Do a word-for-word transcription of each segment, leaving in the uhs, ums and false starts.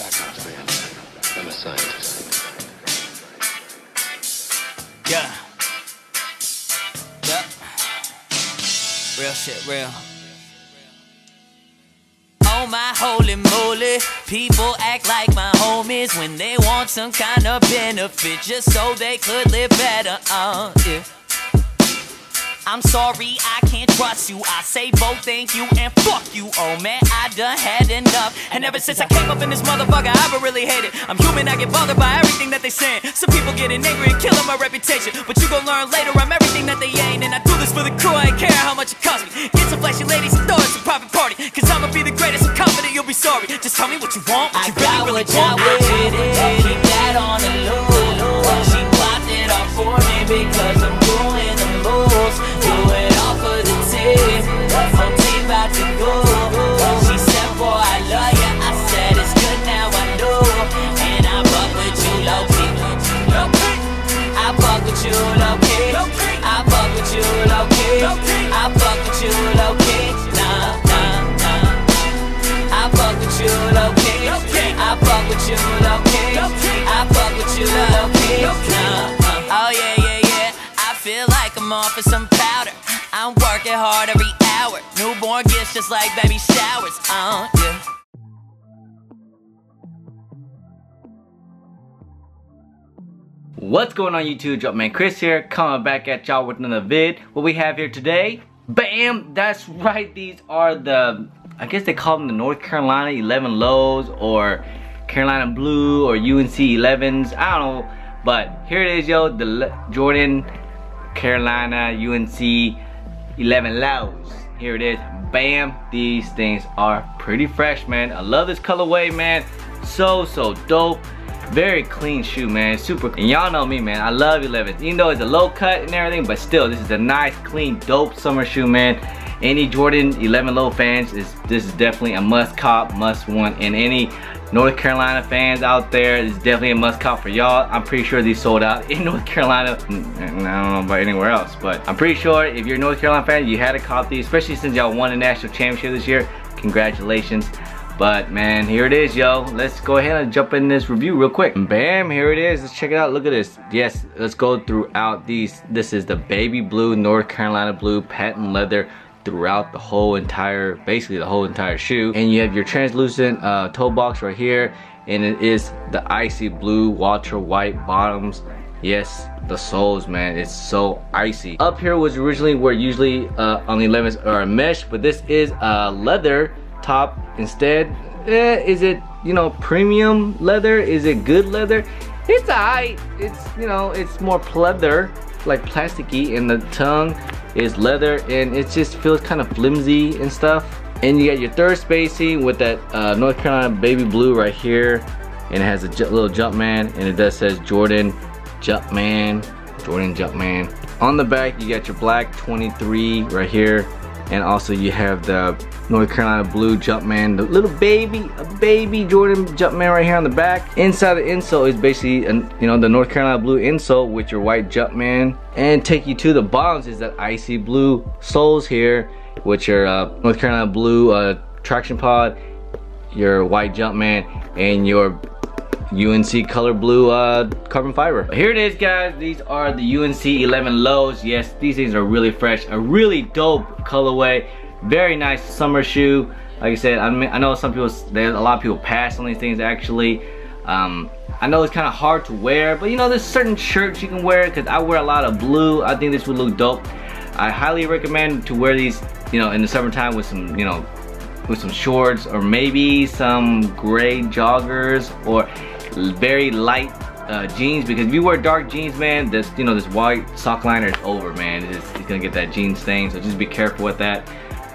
Not a man. I'm a scientist. Yeah. Yeah. Real shit, real. Oh my holy moly, people act like my homies when they want some kind of benefit just so they could live better. Uh, yeah. I'm sorry, I can't trust you. I say both thank you and fuck you. Oh man, I done had enough. And ever since I came up in this motherfucker, I've really hated. I'm human, I get bothered by everything that they saying. Some people getting angry and killing my reputation, but you gon' learn later I'm everything that they ain't. And I do this for the crew, I ain't care how much it costs me. Get some flashy ladies and throw it to a private party, cause I'ma be the greatest, I'm confident you'll be sorry. Just tell me what you want, what you really, really want. I got what you wanted, keep that on the low. She blocked it off for me because I'm doing the most. You okay? I fuck with you, okay? Oh yeah, yeah, yeah. I feel like I'm off of some powder. I'm working hard every hour. Newborn gifts just like baby showers. Uh, yeah. What's going on YouTube? Jumpman Kris here, coming back at y'all with another vid. What we have here today, bam! That's right, these are the, I guess they call them the North Carolina eleven lows or Carolina Blue or U N C elevens, I don't know, but here it is, yo, the Le Jordan Carolina U N C eleven lows. Here it is, bam. These things are pretty fresh, man. I love this colorway, man. So so dope. Very clean shoe, man. Super clean. And y'all know me, man, I love elevens, even though it's a low cut and everything, but still this is a nice, clean, dope summer shoe, man. Any Jordan eleven low fans, is this is definitely a must cop, must want. And any North Carolina fans out there, it's definitely a must cop for y'all. I'm pretty sure these sold out in North Carolina. I don't know about anywhere else, but I'm pretty sure if you're a North Carolina fan, you had to cop these, especially since y'all won a national championship this year. Congratulations. But man, here it is, yo. Let's go ahead and jump in this review real quick. Bam, here it is. Let's check it out. Look at this. Yes, let's go throughout these. This is the baby blue, North Carolina blue, patent leather throughout the whole entire, basically the whole entire shoe. And you have your translucent uh, toe box right here, and it is the icy blue Walter White bottoms. Yes, the soles, man, it's so icy. Up here was originally where usually uh, on the elevens are mesh, but this is a leather top instead. Eh, is it, you know, premium leather? Is it good leather? It's alright. It's, you know, it's more pleather, like plasticky, and the tongue is leather, and it just feels kind of flimsy and stuff. And you got your third spacing with that uh, North Carolina baby blue right here, and it has a ju little Jumpman, and it does says Jordan Jumpman, Jordan Jumpman. On the back, you got your black twenty-three right here, and also you have the North Carolina blue Jumpman, the little baby, a baby Jordan Jumpman right here on the back. Inside the insole is basically, an, you know, the North Carolina blue insole with your white Jumpman. And take you to the bottoms is that icy blue soles here, with your uh, North Carolina blue uh, traction pod, your white Jumpman, and your U N C color blue uh, carbon fiber. But here it is, guys. These are the U N C eleven lows. Yes, these things are really fresh. A really dope colorway. Very nice summer shoe. Like I said, I, mean, I know some people, there's a lot of people pass on these things actually. Um, I know it's kind of hard to wear, but you know, there's certain shirts you can wear, because I wear a lot of blue. I think this would look dope. I highly recommend to wear these, you know, in the summertime with some, you know, with some shorts, or maybe some gray joggers, or very light uh, jeans, because if you wear dark jeans, man, this, you know, this white sock liner is over, man. It's, it's gonna get that jean stain, so just be careful with that.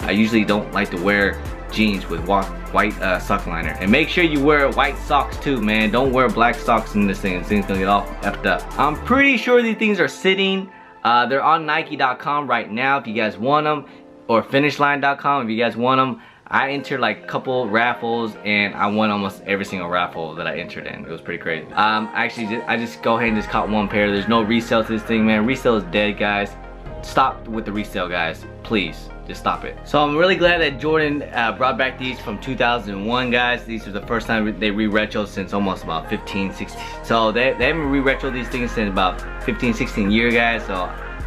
I usually don't like to wear jeans with white uh, sock liner. And make sure you wear white socks too, man. Don't wear black socks in this thing. This thing's gonna get all effed up. I'm pretty sure these things are sitting. Uh, they're on Nike dot com right now if you guys want them, or Finish Line dot com if you guys want them. I entered like a couple raffles, and I won almost every single raffle that I entered in. It was pretty crazy. Um, actually, just, I just go ahead and just caught one pair. There's no resale to this thing, man. Resale is dead, guys. stop with the resale, guys. Please, just stop it. So I'm really glad that Jordan uh, brought back these from two thousand one, guys. These are the first time they re-retro since almost about fifteen, sixteen. So they, they haven't re-retro these things since about fifteen, sixteen years, guys. So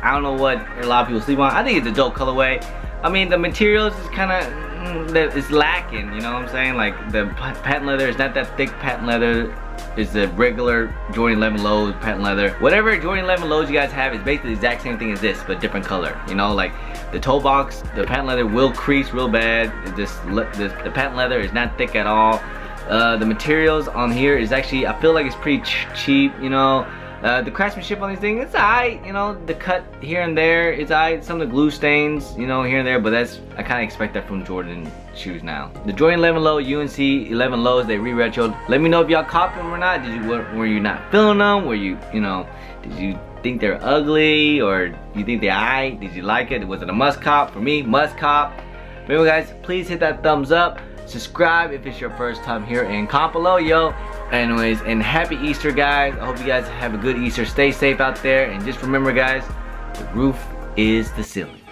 I don't know what a lot of people sleep on. I think it's a dope colorway. I mean, the materials is kind of, it's lacking, you know what I'm saying? Like the patent leather is not that thick patent leather. It's the regular Jordan eleven Lows patent leather. Whatever Jordan eleven Lows you guys have is basically the exact same thing as this, but different color. You know, like the toe box, the patent leather will crease real bad. This, this, the patent leather is not thick at all. Uh, the materials on here is actually, I feel like it's pretty ch cheap, you know. Uh, the craftsmanship on these things, it's alright, you know, the cut here and there, it's alright, some of the glue stains, you know, here and there, but that's, I kind of expect that from Jordan shoes now. The Jordan eleven Low, U N C eleven Lows, they re-retroed. Let me know if y'all caught them or not. Did you, were, were you not feeling them? Were you, you know, did you think they're ugly, or you think they're alright? Did you like it? Was it a must cop? For me, must cop. But anyway, guys, please hit that thumbs up. Subscribe if it's your first time here, and comment below, yo. Anyways, and happy Easter, guys. I hope you guys have a good Easter. Stay safe out there, and just remember, guys, the roof is the ceiling.